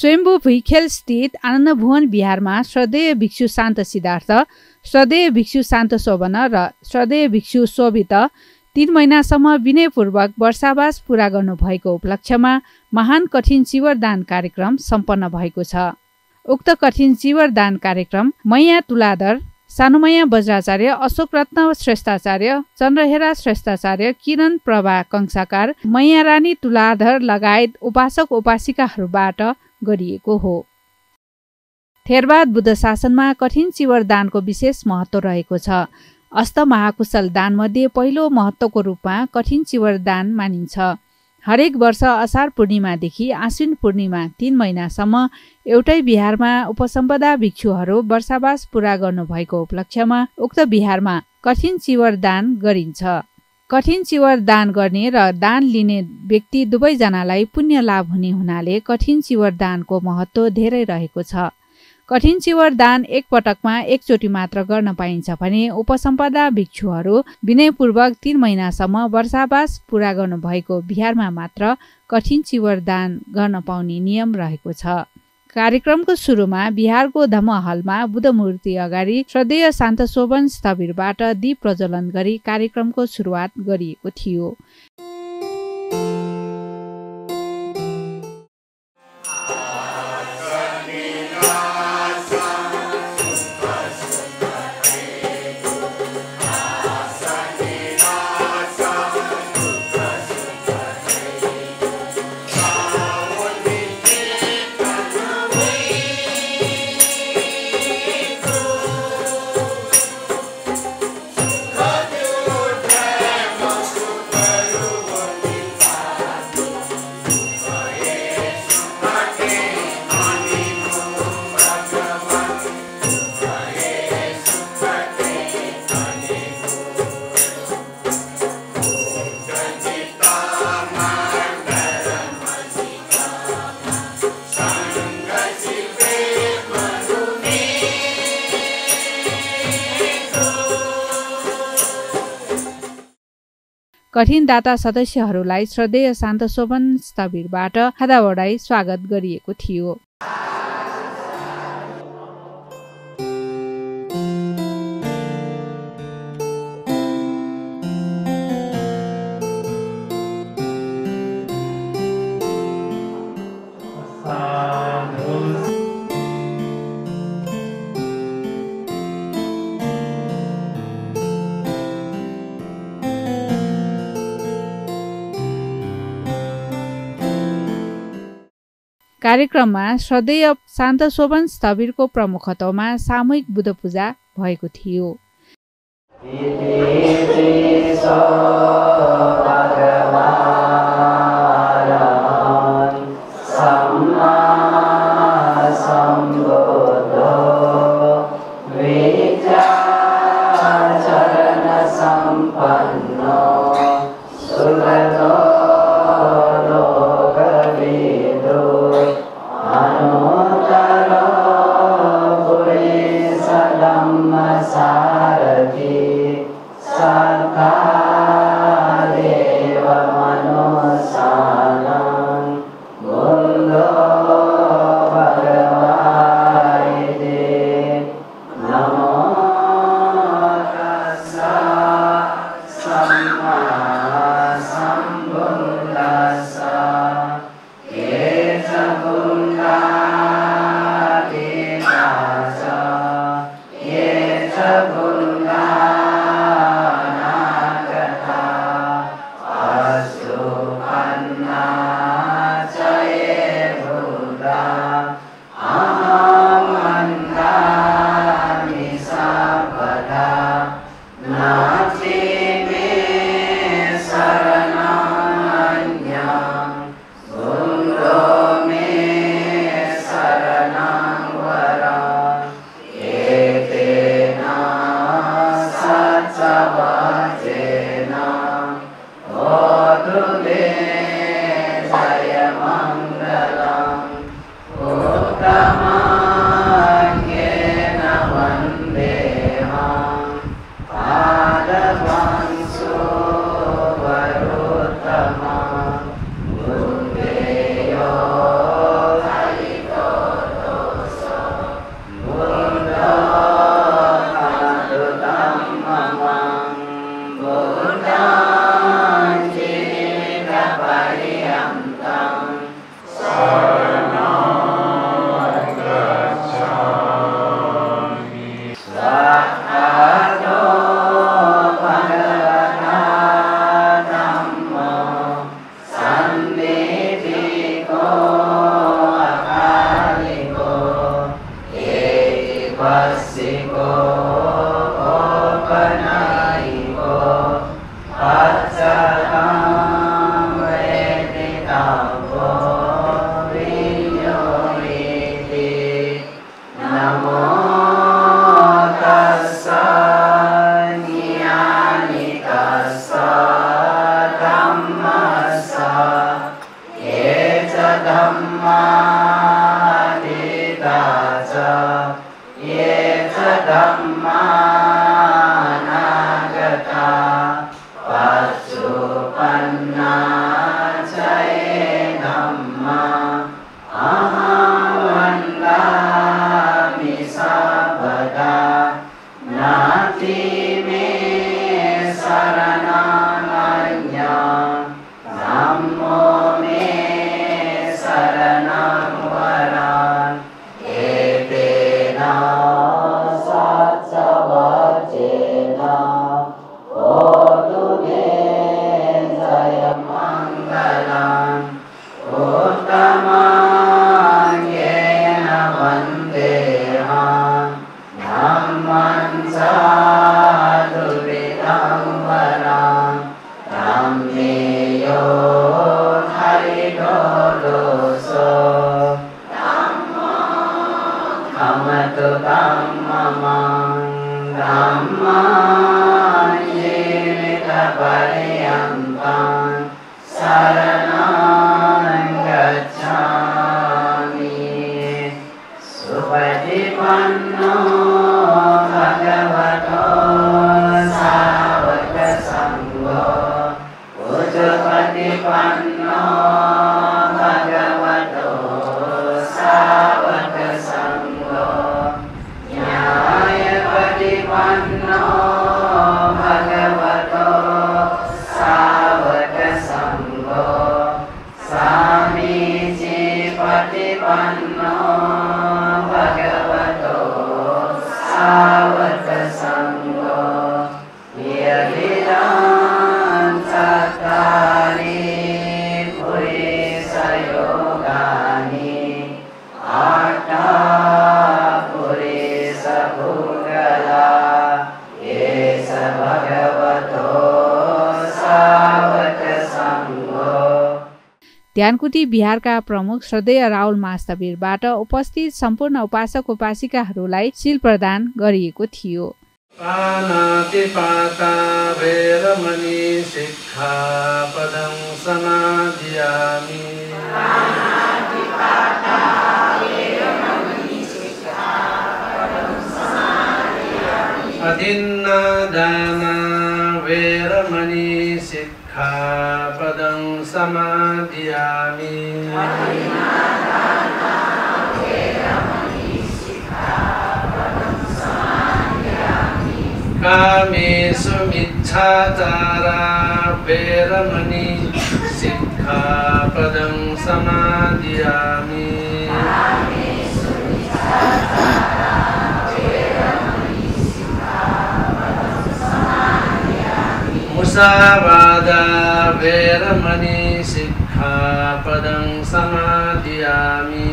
स्वयम्भू भुइँखेल स्थित आनन्दभवन विहारमा श्रद्धेय भिक्षु शान्त सिद्धार्थ, श्रद्धेय भिक्षु शान्त सोबन र श्रद्धेय भिक्षु सोबित 3 महिनासम्म विनयपूर्वक वर्षावास पूरा गर्नुभएको उपलक्ष्यमा महान कठिन चिवर दान कार्यक्रम सम्पन्न भएको छ। उक्त कठिन चिवर दान कार्यक्रम मय्या तुलाधर, सानुमय बज्राचार्य, अशोक रत्न श्रेष्ठाचार्य, चन्द्रहेरा श्रेष्ठाचार्य, किरण प्रभा कंसाकार, मय्या रानी तुलाधर लगायत उपासक उपासिकाहरूबाट गरिएको हो। थेरवाद बुद्ध शासनमा कठिन चिवर दानको विशेष महत्त्व रहेको छ। अष्ट महाकुशल दानमध्ये पहिलो महत्त्वको रूपमा कठिन चिवर दान मानिन्छ। हरेक वर्ष असार पूर्णिमादेखि आश्विन पूर्णिमा 3 महिनासम्म एउटै विहारमा उपसंपदा भिक्षुहरू वर्षावास पूरा गर्नुभएको उपलक्ष्यमा उक्त विहारमा कठिन चिवर दान गरिन्छ। कठिन चिवर दान गर्ने र दान लिने व्यक्ति दुवैजनालाई पुण्य लाभ हुने हुनाले कठिन चिवर दानको महत्त्व धेरै रहेको छ। कठिन चिवर दान एकपटकमा एकचोटि मात्र गर्न पाइन्छ भने उपसंपदा भिक्षुहरू विनयपूर्वक 3 महिनासम्म वर्षावास पूरा गर्नुभएको विहारमा मात्र कठिन चिवर दान गर्न पाउने नियम रहेको छ। कार्यक्रमको सुरुमा बिहारको धम्महलमा बुद्धमूर्ति अगाडि श्रद्धेय सान्तसोबन स्थविरबाट दीप प्रज्वलन गरी कार्यक्रमको सुरुवात गरिएको थियो। कठिन दाता सदस्यहरूलाई श्रद्धेय सान्तसोभन स्थविरबाट हदावडाई स्वागत गरिएको थियो। कार्यक्रममा श्रद्धेय सान्तसोबन स्थविरको प्रमुखत्वमा सामूहिक बुद्ध पूजा भएको थियो। ध्यानकुटी बिहारका प्रमुख श्रद्धेय राहुल मास्तवीरबाट उपस्थित सम्पूर्ण उपासक उपासिकाहरूलाई शील प्रदान गरिएको थियो। पानातिपाता वेदमणि शिक्षापदं समाधियामि। पानातिपाता वेदमणि शिक्षापदं समाधियामि। अदिन्नादाना वेदमणि शिक्षापदं समाधियामि। अदिन्नादाना वेदमणि शिक्षापदं समाधियामि। कामेषु मिच्छाचारा वेदमणि शिक्षापदं समाधियामि। कामेषु मिच्छाचारा वेदमणि शिक्षापदं समाधियामि। मुसावादा वेरमणि शिक्षापदं समाधियामि।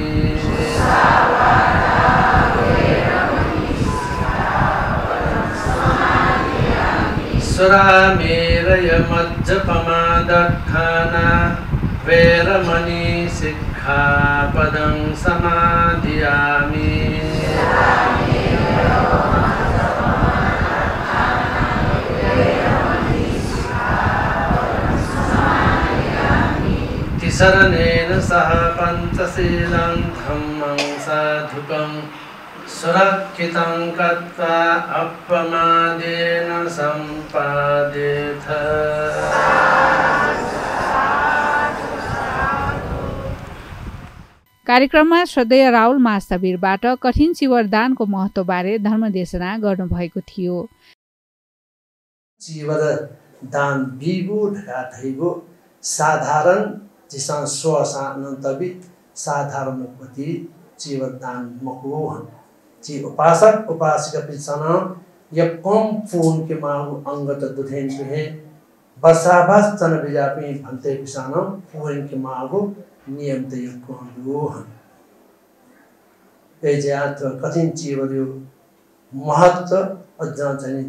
सुरामेरय मज्जपमादक्षाना वेरमणि शिक्षापदं समाधियामि। शरणेन सह पञ्चशीलं धम्मं साधुकं सुरक्षितं कृत्वा अपमादेन सम्पादेथ। कार्यक्रममा श्रद्धेय राहुल मास्तवीरबाट कठिन चिवर दानको महत्त्वबारे धर्मदेशना गर्नुभएको थियो। चिवर दान बिगु ढाठैगु साधारण जिसान स्वसानन्तवि साधारण पति जीवदान मकोहन जी उपासक उपासिका पिसना यह कम फोन के माहु अंगत दुधेन है वर्षावास तन विजापि भन्ते पिसना फोन के माहु नियम ते कोन लोहन एजात कठिन जीवन यो महत्व अज्ञान जनि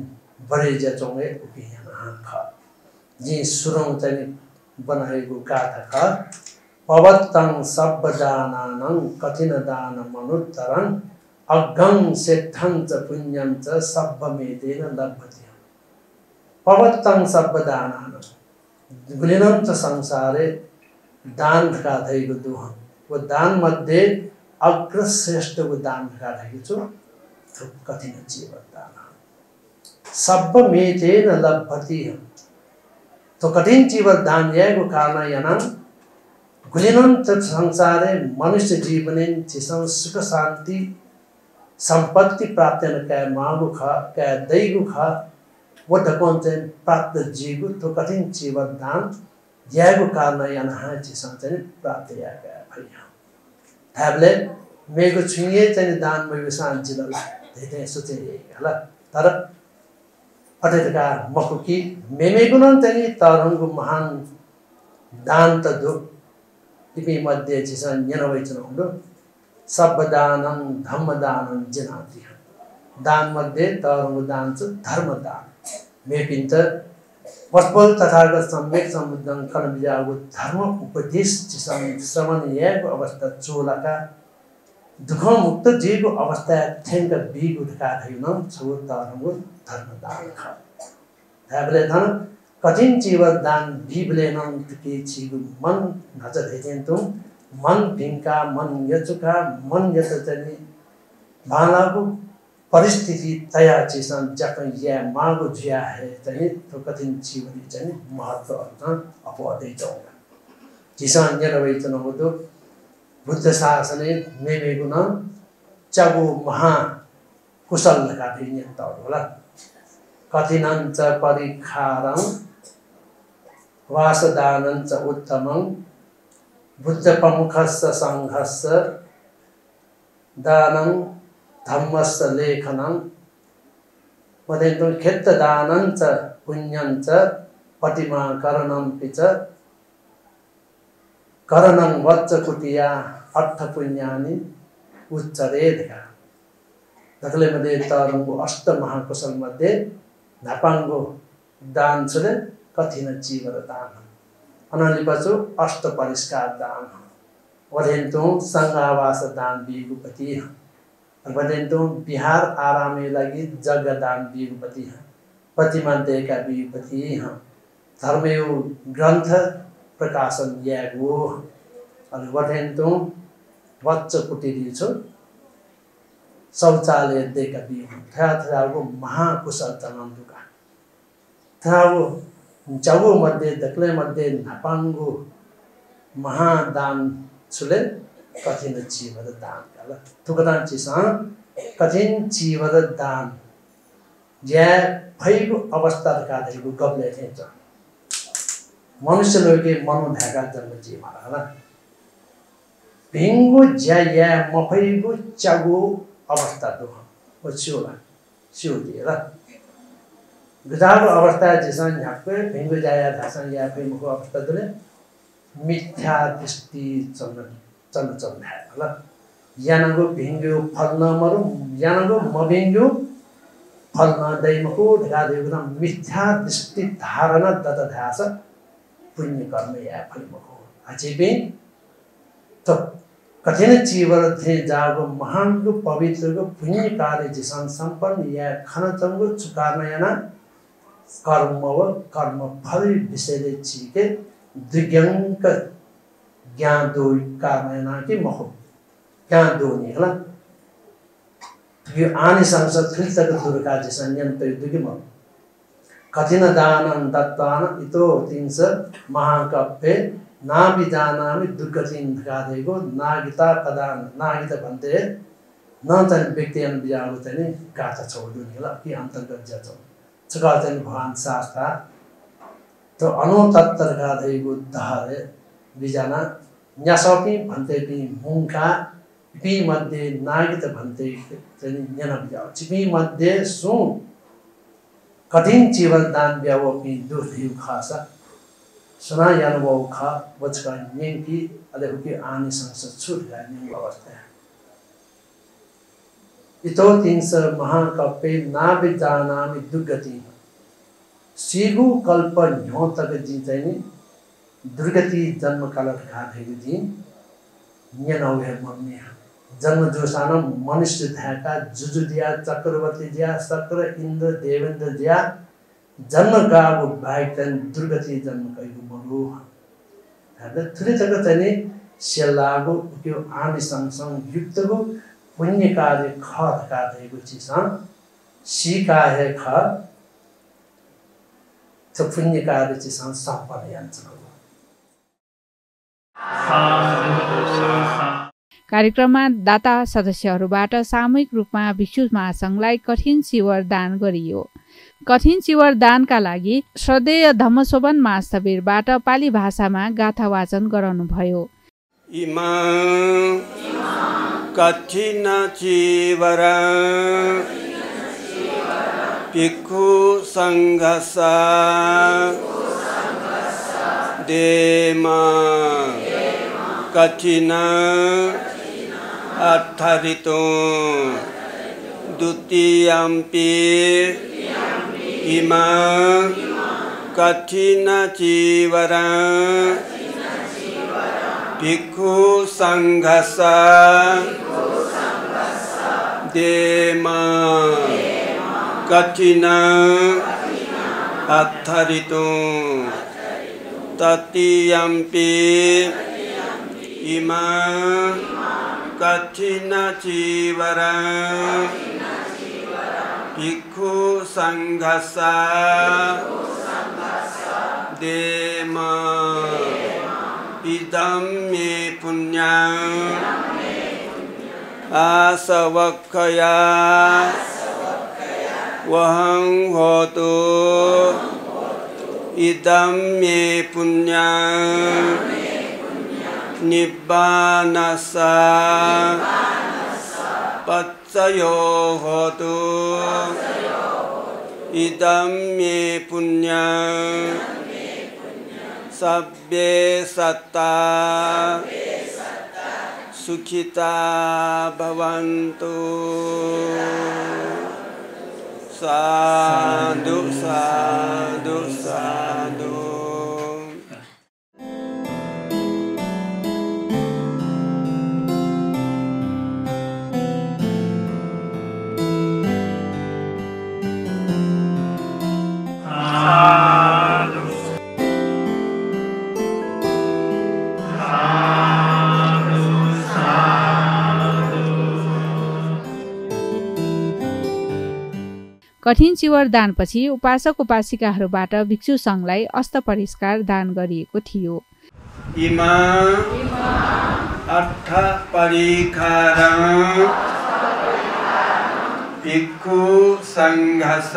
बड़े जचोंगे उपियान खा जी सुरौं चाहिँ बनाएको गाथा पवत्तं सबदानानं कठिन दान मनुत्तरं अग्गं सिद्धं च पुण्यं च सब्बमेतेन लभ्यते पवत्तं सबदानानं गुलिनं च संसारे दान गाथाको दोहन वो दान मध्ये अग्रश्रेष्ठ वो दान गाथाको छु कठिन चिवर दान सब्बमेतेन लभ्यते तो कठिन चिवर दान याको कारण यानं गुलिनन्त संसारे मनुष्य जीवने चिसं सुख शान्ति संपत्ति प्राप्तन का मागु खा का दैगु खा वो ढकोन चाहिँ प्राप्त जीगु तो कठिन चिवर दान ज्यागु कारण यहाँ चिसं चाहिँ प्राप्त याका भइया थाबले मेगु छुइए चाहिँ दान मय विसान जिल्ला धेरै सोचे हला तर अटेका मखुकी मेमेगुन चाहिँ तरंगु महान दान त दुख तिमी मध्ये चिसन ज्ञानवचन हुँदो सब दानं धम्म दानं जनाति दान मध्ये तरंग दान च धर्म दान मेपिन्त वस्तुल तथागत सम्यक सम्बुद्धं कर्मजागु धर्म उपदेश चिसन श्रमणीयको अवस्था चोलाका दुख मुक्त जीवको अवस्था अत्यन्त बिग उठका छैन छो तरंग धर्म दान ख थाबले धन कठिन चिवर दान भीबले नंतकी छिगु मन नज देजेन्तु मन भिंका मन यचुका मन यतचनी भानाको परिस्थिति तया चिसन जक या मागु ज्या है चाहिँ तो कठिन चिवरी चाहिँ महत्व अर्थ अपवादै जाउगा चिसन जनवै चन होदो बुद्ध शासनले मेमे गुण चागु महा कुशल लगा दिने त होला कठिनञ्च परिखारं वासदानञ्च उत्तमं बुद्ध प्रमुखस्य संघस्य दानं धम्मस्य लेखनं मदेन खेत दानञ्च पुण्यञ्च पतिमा करणं पिच करणं वच्च कुटिया अर्थ पुण्यानि उच्चरेद दखले मध्ये तरंगो अष्ट महाकुशल मध्ये नापाङ्गो दान छले कठिन चिवर दान अनलि पचो अष्ट परिष्कार दान वदेन्तु संघावास दान बीगुपति वदेन्तु विहार आरामे लागि जग्गा दान बीगुपति पतिमा देका बीगुपति धर्मयो ग्रन्थ प्रकाशन यागो अनि वदेन्तु वच्च कुटी दिछु शौचालय देका बीगु थाथराको महाकुशल तनाम दुका थाओ जबो मध्ये दक्ले मध्ये नापाङ्गो महादान छुले कठिन चिवर दान काला तुकदान चिसा कठिन चिवर दान जे भइगु अवस्था का दैगु गबले थिन्छ मनुष्य लोके मनु धाका जन्म जीवन होला भिंगु जया मफैगु चागु अवस्था दुःख ओछ्योला सिउदिएला गदाको अवस्था जसन यापे भिंगु जाया धासन या फेरि मुख अवस्था दुले मिथ्या दृष्टि चलन होला यानको भिंगु फल्न मरु यानको मभिंगु फल्न दैमको ढगादेको मिथ्या दृष्टि धारणा ददधास पुण्य कर्म या फेरि मुख अझै त कठिन चिवर थे जागो महान को पवित्र को पुण्य कार्य जिसन संपन्न या खनचंगो चुकार्न याना कर्म व कर्म फल विषयले छिके दुग्यंक ज्ञान दोई कारण याना कि महो ज्ञान दोनी होला यो आनी संसद फिल्टर दुर्गा जिसन यन्त दुग्यम कठिन दानन दत्तान इतो तिंस महाकप्पे नाभि जानामि दुर्गतिं गादेको नागिता प्रदान नागिता भन्थे नचन व्यक्ति अनुयायी चाहिँ गाथा छोड्दिने होला कि अन्तर्गत जान्छ चका चाहिँ भगवान शास्त्र त अनुतत्तर गादेको धारे बिजना न्यासोपि भन्थे कि मुंका पि मध्ये नागिता भन्थे चाहिँ ज्ञान बिया चिपि मध्ये सु कठिन जीवन दान ब्यावपि दुर्धिउ खासा सुना अनुभव खा बचका नेकी अलेकी आनी संसद छुट जाने अवस्था इतो तीन सर महाकपे नाभिजानामि दुर्गति सेगु कल्प न्यो तक जी चाहिए दुर्गति जन्म कालत खाधेगु जी न्यनौहे मम्मी जन्म जोसानम मनुष्य धाता जुजु दिया चक्रवर्ती जिया शक्र इंद्र देवेन्द्र जिया जन्म का वो बाइक दुर्गति जन्म का यो मरु है थुरे जगत चाहिए सेलागो त्यो आमी संगसंग युक्त को पुण्य कार्य खाद कार्य को चीज़ां सीखा है खा तो पुण्य कार्य चीज़ां सापर यांचको कार्यक्रममा दाता सदस्यहरूबाट सामूहिक रूपमा भिक्षु महासंघलाई कठिन चिवर दान गरियो। कठिन चिवर दानका लागि श्रद्धेय धम्मसोबन स्थविरबाट पाली भाषामा गाथा वाचन गराउनुभयो। इमा कठिन चिवर भिक्षु संघस देमा कठिन अर्थारितो द्वितीयम्पि इमा कठिन चिवर भिक्षु संघस देमा कठिन अर्थारितो तृतीयम्पि इमा कठिन चिवर भिक्षु संघस देमा इदं मे पुण्यं आसवक्खया वहं होतु इदं मे पुण्यं निब्बानसा पच्चयो होतु इदं मे पुण्यं सब्बे सत्ता सुखिता भवन्तु साधु साधु साधु। कठिन चिवर दानपछि उपासक उपासिकाहरूबाट भिक्षु संघलाई अस्त परिष्कार दान गरिएको थियो। इमा अर्थ परिकारं भिक्षु संघस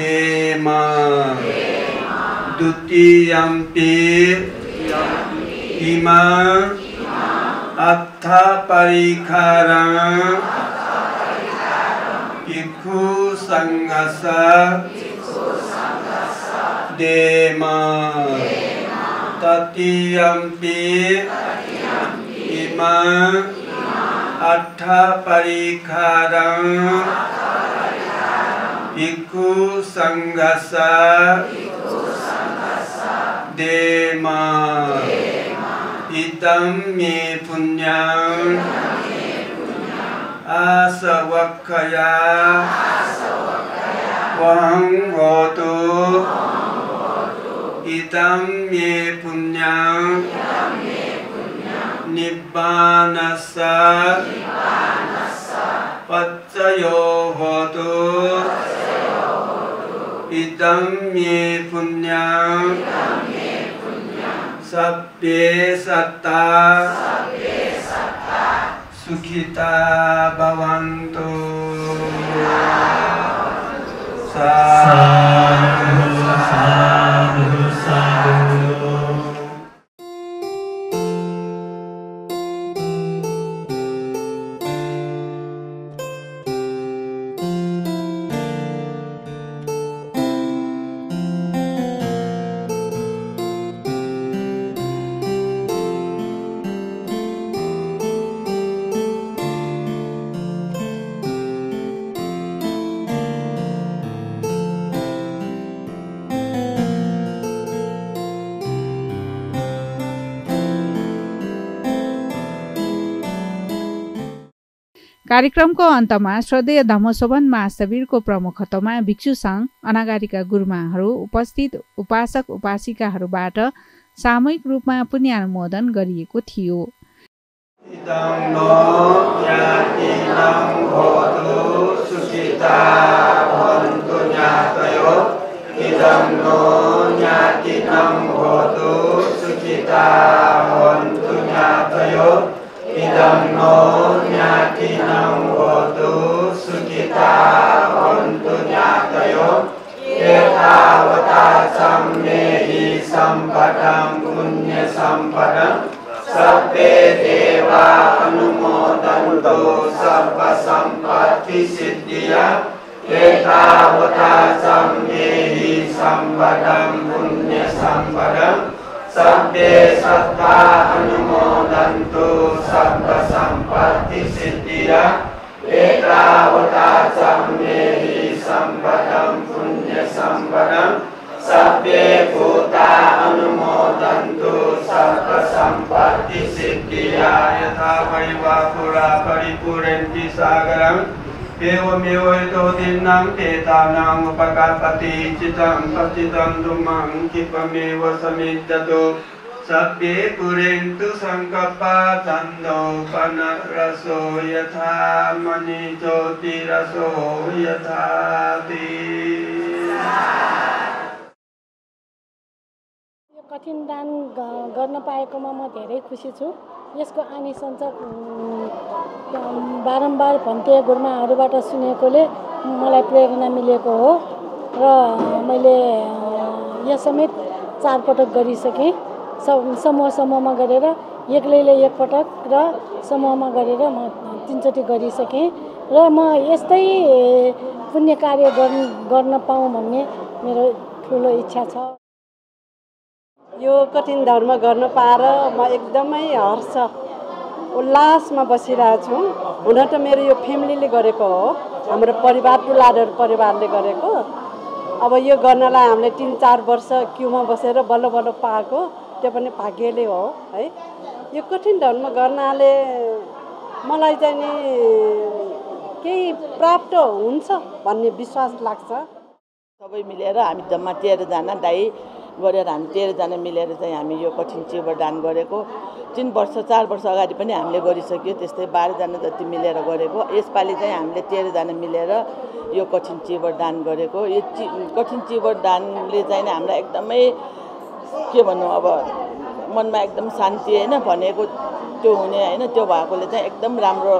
देमा द्वितीयम्पि इमा अर्थ परिकारं भिक्षु संघस देमा तृतीयम्पि इमा अर्थ परिकारं भिक्षु संघस देमा इदं मे पुण्यं आसवक्खया वहं होतु इदं मे पुण्यं निब्बानसा पच्चयो होतु इदं मे पुण्यं सब्बे सत्ता सुखिता भवन्तु साधु साधु साधु। कार्यक्रमको अन्तमा श्रद्धेय धम्मसोबन स्थविरको प्रमुखत्वमा भिक्षु सङ्घ अनागारीका गुरुमाहरू उपस्थित उपासक उपासिकाहरूबाट सामूहिक रूपमा पुण्यानुमोदन गरिएको थियो। कठिन दान गर्न पाएकोमा म धेरै खुसी छु। यसको आनिसञ्चक बारम्बार भन्थे गुरुमाहरूबाट सुनेकोले मलाई प्रेरणा मिलेको हो र मैले यस समेत चार पटक गरिसके। समूहमा गरेर एक्लैले एक पटक र समूहमा गरेर म तीनचोटी गरिसके र म यस्तै पुण्य कार्य गर्न पाऊँ भन्ने मेरो ठुलो इच्छा छ। यो कठिन धर्म गर्न पाएर म एकदमै हर्ष उल्लासमा बसिरहेको छु। हुन त मेरो यो फ्यामिलीले गरेको हो, हाम्रो परिवार तुलाधर परिवारले गरेको। अब यो गर्नलाई हामीले 3-4 वर्ष क्युमा बसेर बल्ल बल्ल पाएको, त्यो पनि भाग्यले हो है। यो कठिन धर्म गर्नाले मलाई चाहिँ नि केही प्राप्त हुन्छ भन्ने विश्वास लाग्छ। सबै मिलेर हामी जम्मा 13जना दाइ गरेर हामी 13जना मिलेर चाहिँ हामी यो कठिन चिवर दान गरेको 3-4 वर्ष अगाडि पनि हामीले गरिसक्यो। त्यस्तै 12जना जति मिलेर गरेको। यसपालि चाहिँ हामीले 13जना मिलेर यो कठिन चिवर दान गरेको। यो कठिन चिवर दानले चाहिँ हामीलाई एकदमै के भन्नु, अब मनमा एकदम शान्ति हैन भनेको त्यो हुने हैन, त्यो भएकोले चाहिँ एकदम राम्रो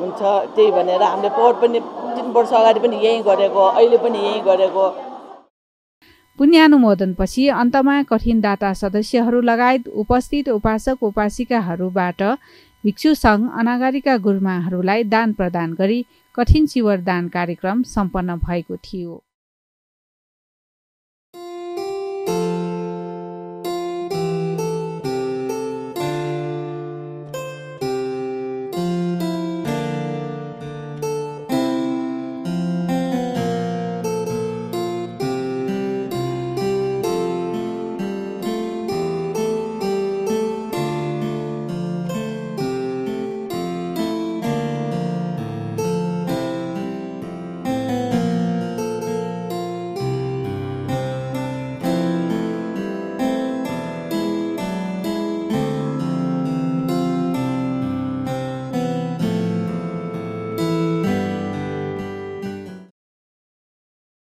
हुन्छ। त्यही भनेर हामीले पोहोर पनि 3 वर्ष अगाडि पनि यही गरेको, अहिले पनि यही गरेको। पुण्यानुमोदनपछि अन्तमा कठिन दाता सदस्यहरू लगायत उपस्थित उपासक उपासिकाहरूबाट भिक्षु सङ्घ अनागारीका गुरुमाहरूलाई दान प्रदान गरी कठिन चिवर दान कार्यक्रम सम्पन्न भएको थियो।